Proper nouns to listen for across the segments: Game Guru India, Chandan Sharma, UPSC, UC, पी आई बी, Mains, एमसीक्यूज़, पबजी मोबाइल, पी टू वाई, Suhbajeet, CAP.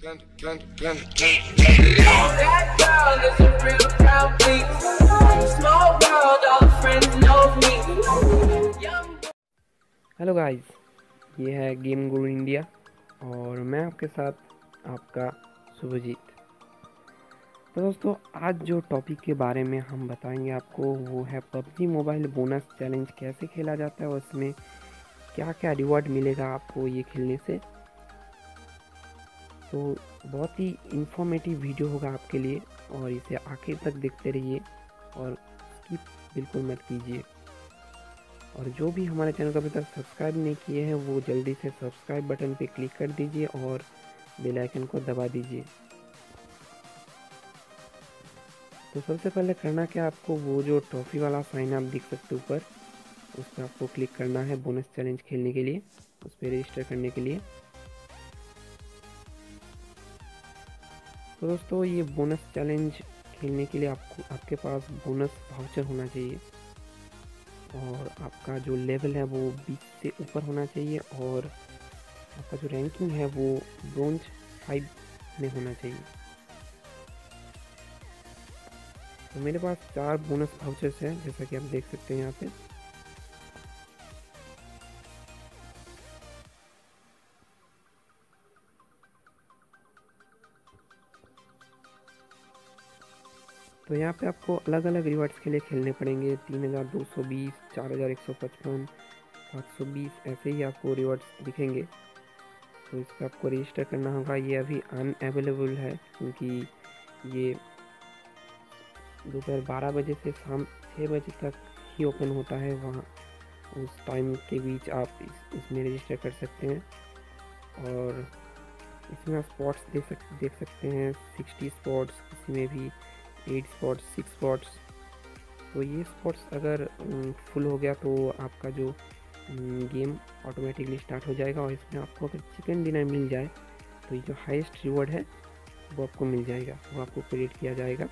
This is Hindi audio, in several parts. हेलो गाइस, ये है गेम गुरु इंडिया और मैं आपके साथ आपका सुभजीत। तो दोस्तों, आज जो टॉपिक के बारे में हम बताएंगे आपको वो है पबजी मोबाइल बोनस चैलेंज कैसे खेला जाता है और इसमें क्या क्या रिवॉर्ड मिलेगा आपको ये खेलने से। तो बहुत ही इंफॉर्मेटिव वीडियो होगा आपके लिए और इसे आखिर तक देखते रहिए और स्किप बिल्कुल मत कीजिए। और जो भी हमारे चैनल को अभी तक सब्सक्राइब नहीं किए हैं वो जल्दी से सब्सक्राइब बटन पे क्लिक कर दीजिए और बेल आइकन को दबा दीजिए। तो सबसे पहले करना क्या, आपको वो जो ट्रॉफी वाला साइन आप देख सकते हो ऊपर, उस पर आपको क्लिक करना है बोनस चैलेंज खेलने के लिए, उस पर रजिस्टर करने के लिए। तो दोस्तों, ये बोनस चैलेंज खेलने के लिए आपको आपके पास बोनस वाउचर होना चाहिए और आपका जो लेवल है वो 20 से ऊपर होना चाहिए और आपका जो रैंकिंग है वो ब्रॉन्ज 5 में होना चाहिए। तो मेरे पास 4 बोनस वाउचर्स हैं जैसा कि आप देख सकते हैं यहाँ पे। तो यहाँ पे आपको अलग अलग रिवार्ड्स के लिए खेलने पड़ेंगे, 3220, 4155, 720 ऐसे ही आपको रिवार्ड्स दिखेंगे। तो इसका आपको रजिस्टर करना होगा। ये अभी अनअवेलेबल है क्योंकि ये दोपहर 12 बजे से शाम 6 बजे तक ही ओपन होता है, वहाँ उस टाइम के बीच आप इसमें रजिस्टर कर सकते हैं। और इसमें आप स्पॉट्स देख सकते हैं, 60 स्पॉट्स, इसमें भी 8 स्पॉट्स, 6 स्पॉट्स। तो ये स्पॉट्स अगर फुल हो गया तो आपका जो गेम ऑटोमेटिकली स्टार्ट हो जाएगा और इसमें आपको अगर चिकन डिनर मिल जाए तो ये जो हाईएस्ट रिवॉर्ड है वो आपको मिल जाएगा, वो आपको क्रेडिट किया जाएगा।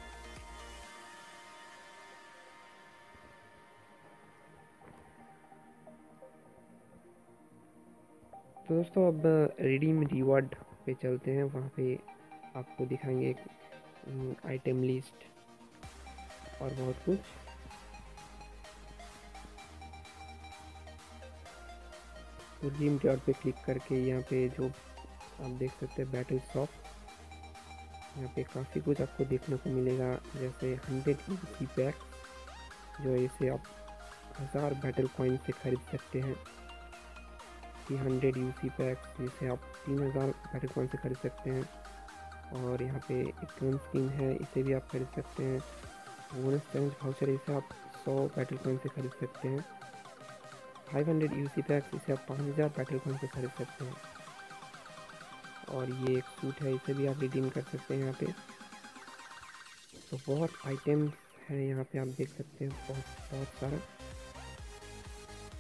तो दोस्तों, अब रिडीम रिवॉर्ड पे चलते हैं। वहाँ पे आपको दिखाएंगे आइटम लिस्ट और बहुत कुछ। तो गेम रिवॉर्ड पे क्लिक करके यहाँ पे जो आप देख सकते हैं बैटल शॉप, यहाँ पे काफ़ी कुछ आपको देखने को मिलेगा जैसे 100 UC पैक, जो इसे आप 1000 बैटल कॉइन से खरीद सकते हैं। 100 UC पैक जिसे आप 3000 बैटल कॉइन से खरीद सकते हैं। और यहाँ पे एक गन स्किन है, इसे भी आप खरीद सकते हैं। बोनस चैलेंज वाउचर, इसे आप 100 बैटल कॉइन से खरीद सकते हैं। 500 UC पैक्स, इसे आप 5000 बैटल कॉइन से खरीद सकते हैं। और ये एक सूट है, इसे भी आप रिडीम कर सकते हैं यहाँ पे। तो बहुत आइटम्स हैं यहाँ पे, आप देख सकते हैं बहुत सारा।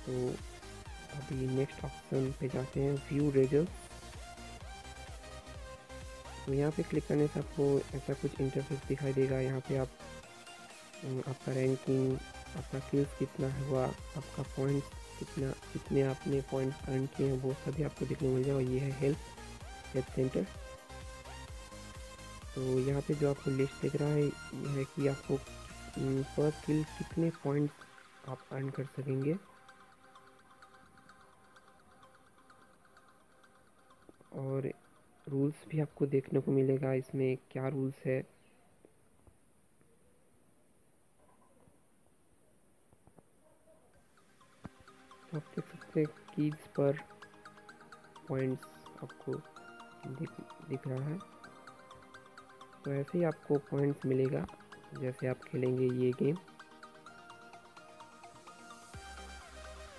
तो अभी नेक्स्ट ऑप्शन पे जाते हैं, व्यू रिजल्ट। तो यहाँ पे क्लिक करने से आपको ऐसा कुछ इंटरफेस दिखाई देगा। यहाँ पे आप आपका रैंकिंग, आपका किल्स कितना हुआ, आपका पॉइंट कितना, कितने आपने पॉइंट अर्न किए हैं वो सभी आपको देखने को मिल जाएगा। ये है हेल्थ सेंटर। तो यहाँ पे जो आपको लिस्ट दिख रहा है ये है कि आपको पर किल कितने पॉइंट आप अर्न कर सकेंगे। और रूल्स भी आपको देखने को मिलेगा, इसमें क्या रूल्स है। आप देख सकते हैं कीज पर पॉइंट्स आपको दिख रहा है। तो ऐसे ही आपको पॉइंट्स मिलेगा जैसे आप खेलेंगे ये गेम।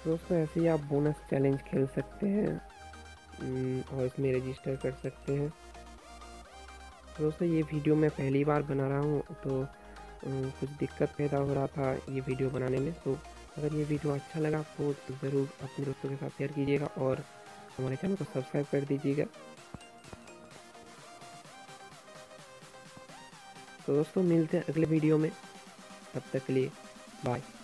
दोस्तों, ऐसे ही आप बोनस चैलेंज खेल सकते हैं और इसमें रजिस्टर कर सकते हैं। दोस्तों, ये वीडियो मैं पहली बार बना रहा हूँ तो कुछ दिक्कत पैदा हो रहा था ये वीडियो बनाने में। तो अगर ये वीडियो अच्छा लगा आपको तो ज़रूर अपने दोस्तों के साथ शेयर कीजिएगा और हमारे चैनल को सब्सक्राइब कर दीजिएगा। तो दोस्तों, मिलते हैं अगले वीडियो में, तब तक के लिए बाय।